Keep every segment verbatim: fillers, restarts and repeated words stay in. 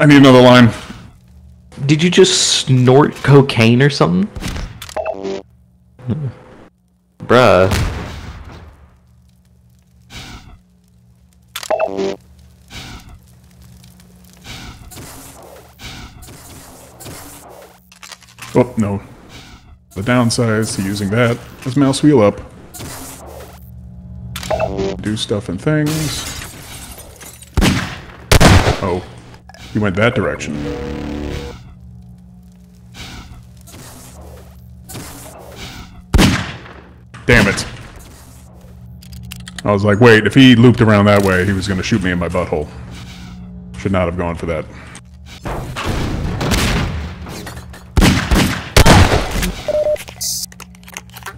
I need another line. Did you just snort cocaine or something? Bruh. Oh, no. The downsides to using that is mouse wheel up. Do stuff and things. Oh. You went that direction. Damn it. I was like, wait, if he looped around that way, he was going to shoot me in my butthole. Should not have gone for that.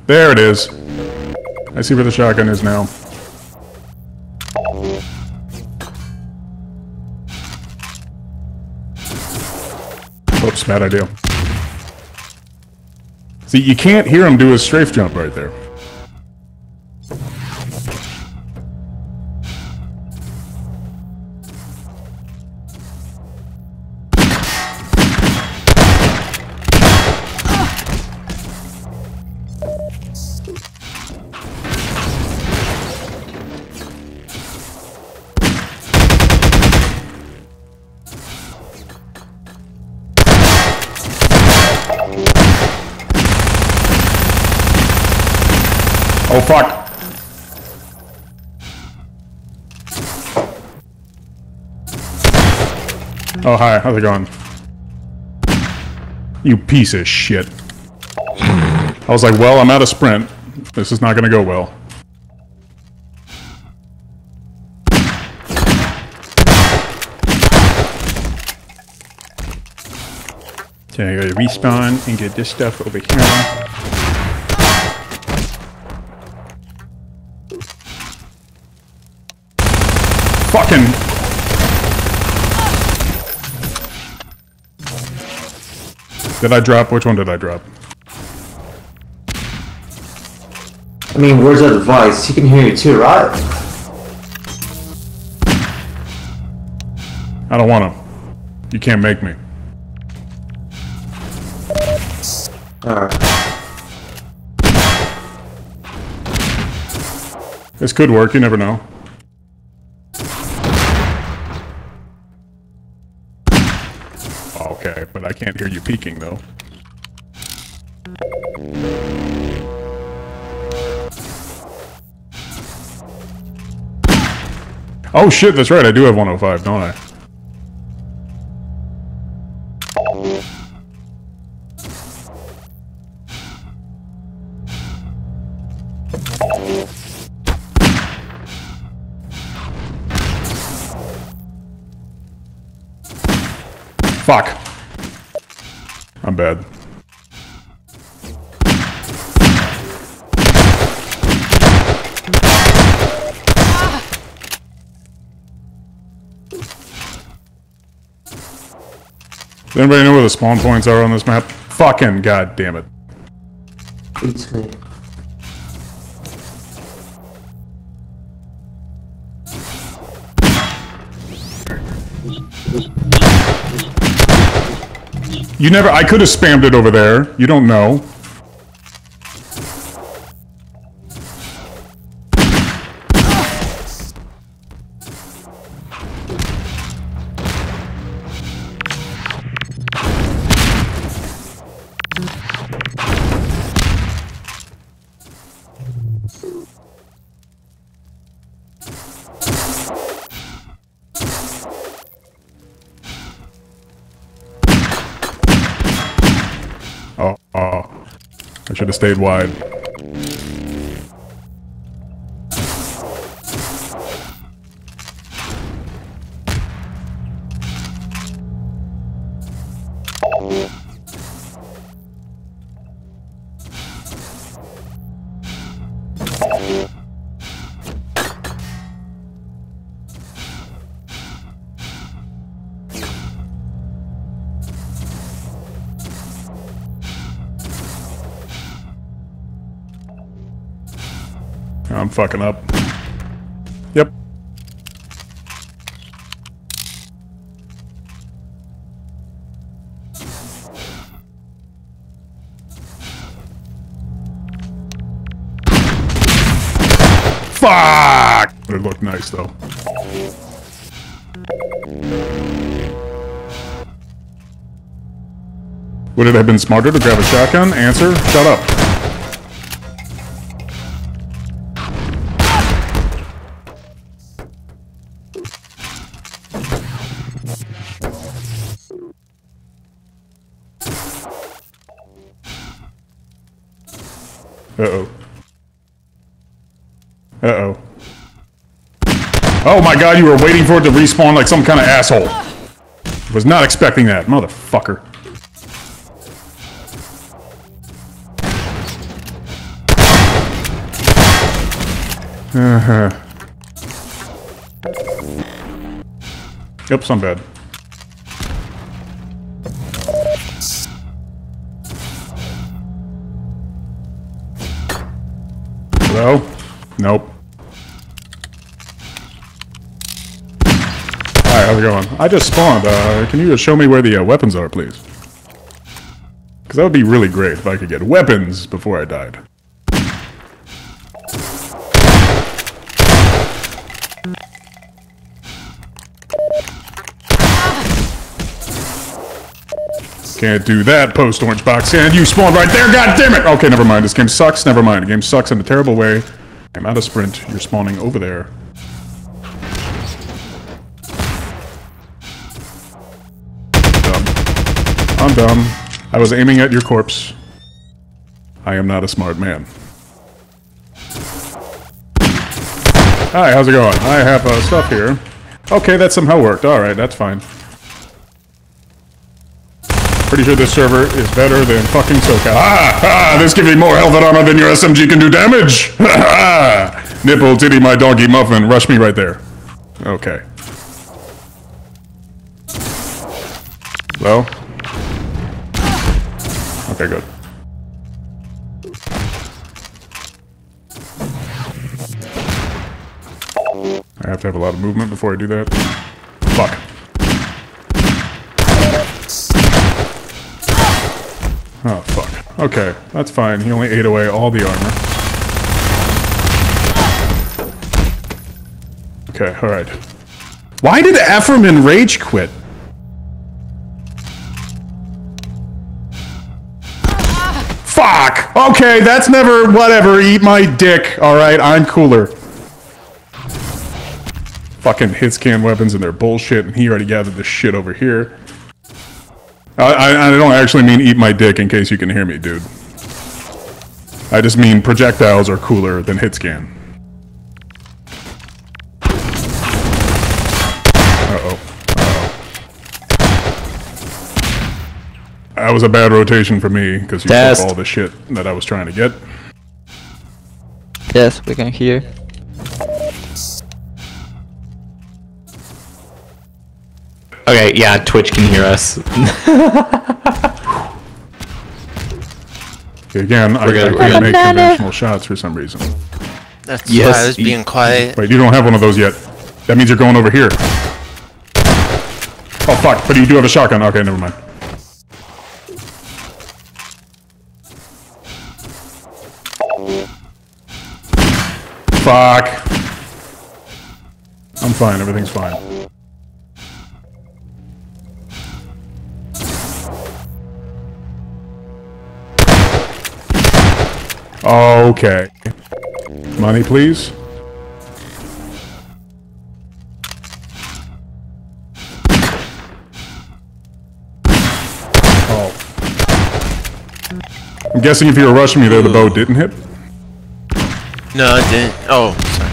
There it is. I see where the shotgun is now. Oops, bad idea. See, you can't hear him do his strafe jump right there. Oh, fuck. Oh, hi. How's it going? You piece of shit. I was like, well, I'm out of sprint. This is not going to go well. So I gotta respawn and get this stuff over here. Fucking. Did I drop? Which one did I drop? I mean, words of advice. He can hear you too, right? I don't want him. You can't make me. Alright. This could work. You never know. Okay, but I can't hear you peeking, though. Oh shit, that's right, I do have one oh five, don't I? Fuck. I'm bad. Does anybody know where the spawn points are on this map? Fucking goddamn it. It's me. You never- I could have spammed it over there. You don't know. Oh, oh, I should have stayed wide. I'm fucking up. Yep. Fuck! They look nice though. Would it have been smarter to grab a shotgun? Answer, shut up. Uh-oh. Uh-oh. Oh my god, you were waiting for it to respawn like some kind of asshole. Was not expecting that, motherfucker. Uh-huh. Yep, some bad. Hello? Nope. Alright, how's it going? I just spawned. Uh, can you just show me where the uh, weapons are, please? Because that would be really great if I could get weapons before I died. Can't do that, post orange box. And you spawned right there, god damn it! Okay, never mind. This game sucks. Never mind. The game sucks in a terrible way. I'm out of sprint. You're spawning over there. Dumb. I'm dumb. I was aiming at your corpse. I am not a smart man. Hi, how's it going? I have uh, stuff here. Okay, that somehow worked. Alright, that's fine. Pretty sure this server is better than fucking SoCal. Ah, ah, this gives me more health and armor than your S M G can do damage. Nipple, titty, my doggy muffin. Rush me right there. Okay. Hello? Okay, good. I have to have a lot of movement before I do that. Fuck. Oh, fuck. Okay, that's fine. He only ate away all the armor. Okay, alright. Why did Ephraim rage quit? Fuck! Okay, that's never... Whatever, eat my dick. Alright, I'm cooler. Fucking hitscan weapons and their bullshit, and he already gathered this shit over here. I, I don't actually mean eat my dick in case you can hear me, dude. I just mean projectiles are cooler than hitscan. Uh-oh. Uh-oh. That was a bad rotation for me, because you took all the shit that I was trying to get. Yes, we can hear. Okay, yeah, Twitch can hear us. Again, I can't make conventional shots for some reason. That's yes. why I was being quiet. Wait, you don't have one of those yet. That means you're going over here. Oh, fuck, but you do have a shotgun. Okay, never mind. Fuck. I'm fine, everything's fine. Okay. Money, please. Oh. I'm guessing if you were rushing me there, the bow didn't hit? No, it didn't. Oh, sorry.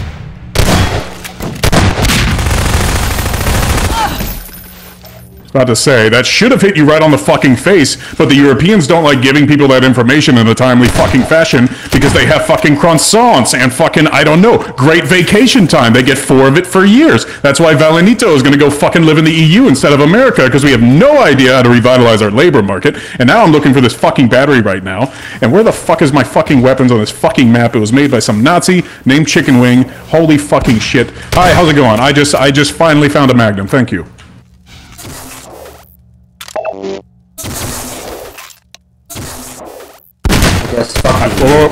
About to say, that should have hit you right on the fucking face, but the Europeans don't like giving people that information in a timely fucking fashion because they have fucking croissants and fucking, I don't know, great vacation time. They get four of it for years. That's why Valenito is going to go fucking live in the E U instead of America, because we have no idea how to revitalize our labor market. And now I'm looking for this fucking battery right now. And where the fuck is my fucking weapons on this fucking map? It was made by some Nazi named Chicken Wing. Holy fucking shit. Hi, how's it going? I just, I just finally found a Magnum. Thank you. Yes, fuck. Oh,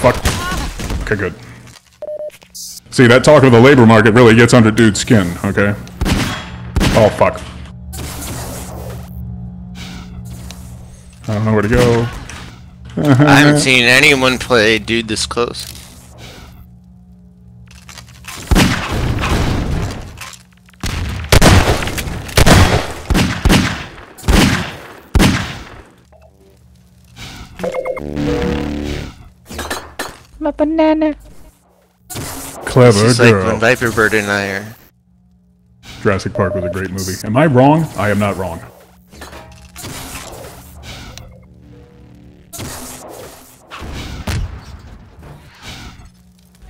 fuck. Okay, good. See, that talk of the labor market really gets under dude's skin, okay? Oh, fuck. I don't know where to go. I haven't seen anyone play dude this close. I'm a banana. Clever girl. It's like when Viper Bird and I are. Jurassic Park was a great movie. Am I wrong? I am not wrong.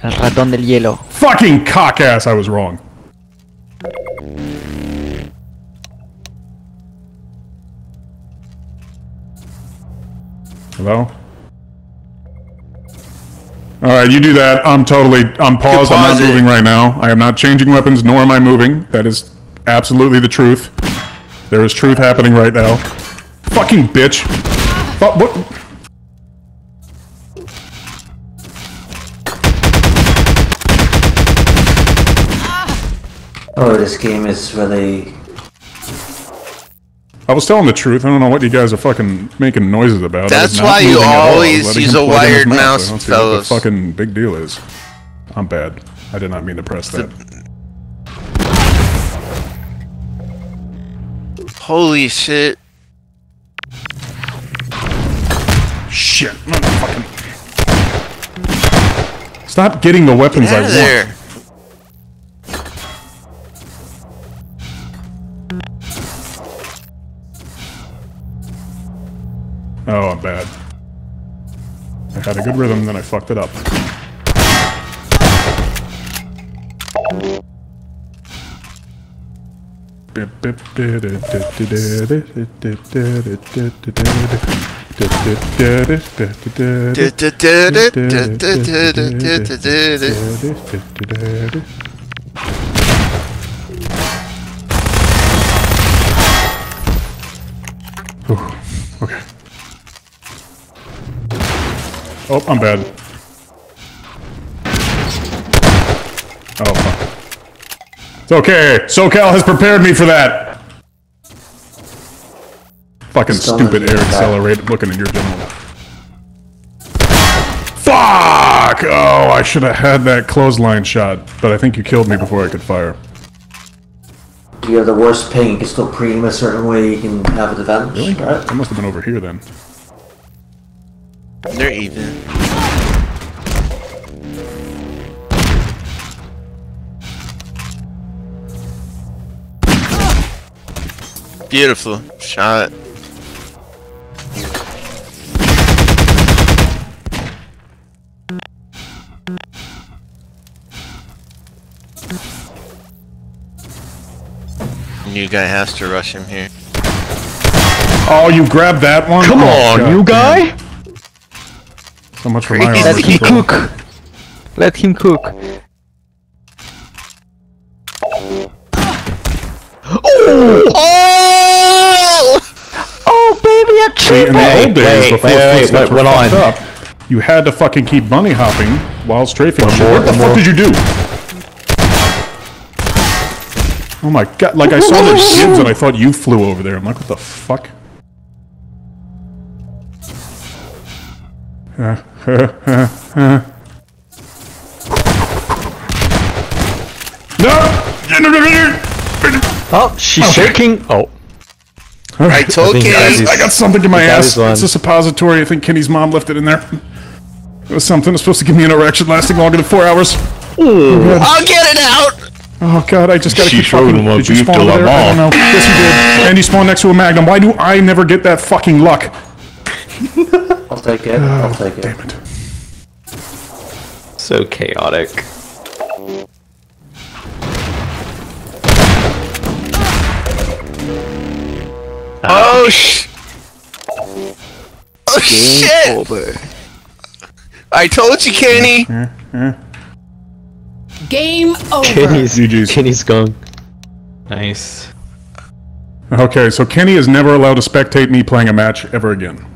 El ratón del hielo. Fucking cockass! I was wrong. Hello? Alright, you do that. I'm totally... I'm paused. I'm not moving right now. I am not changing weapons, nor am I moving. That is absolutely the truth. There is truth happening right now. Fucking bitch. Fuck, what? Oh, this game is really... I was telling the truth. I don't know what you guys are fucking making noises about. That's why you always use a wired mouse, fellas. I don't see what the fucking big deal is. I'm bad. I did not mean to press that. Holy shit. Shit. Motherfucking. Stop getting the weapons I want. Get out of there. Oh, I'm bad. I had a good rhythm, then I fucked it up. Okay. Oh, I'm bad. Oh, fuck. It's okay. SoCal has prepared me for that. Fucking Still stupid air accelerator looking at your general. Fuck! Oh, I should have had that clothesline shot, but I think you killed me before I could fire. You have the worst ping. You can still pre-aim a certain way. You can have an advantage. Really? Right? I must have been over here then. They're even. Beautiful shot. New guy has to rush him here. Oh, you grabbed that one? Come oh, on, new guy? Damn. So much for my armor. Let him cook. Let him cook. Oh! Oh! Oh, baby, a triple! In the old days, before footsteps were fucked up, you had to fucking keep bunny hopping while strafing. What the fuck did you do? Oh my god! Like I saw their skins and I thought you flew over there. I'm like, what the fuck? Uh, uh, uh, uh. No! Oh, she's okay. Shaking. Oh. All right. I told Kenny. I, I got something in my ass. It's a suppository. I think Kenny's mom left it in there. It was something. It was supposed to give me an erection lasting longer than four hours. Ooh. Oh, I'll get it out! Oh god, I just gotta she keep fucking... Did you spawn there? I don't know. Yes, you did. And you spawned next to a Magnum. Why do I never get that fucking luck? I'll take it. I'll take oh, it. Damn it. So chaotic. Oh, sh oh shit! Over. I told you, Kenny. Yeah, yeah, yeah. Game over. Kenny's, G G's. Kenny's gone. Nice. Okay, so Kenny is never allowed to spectate me playing a match ever again.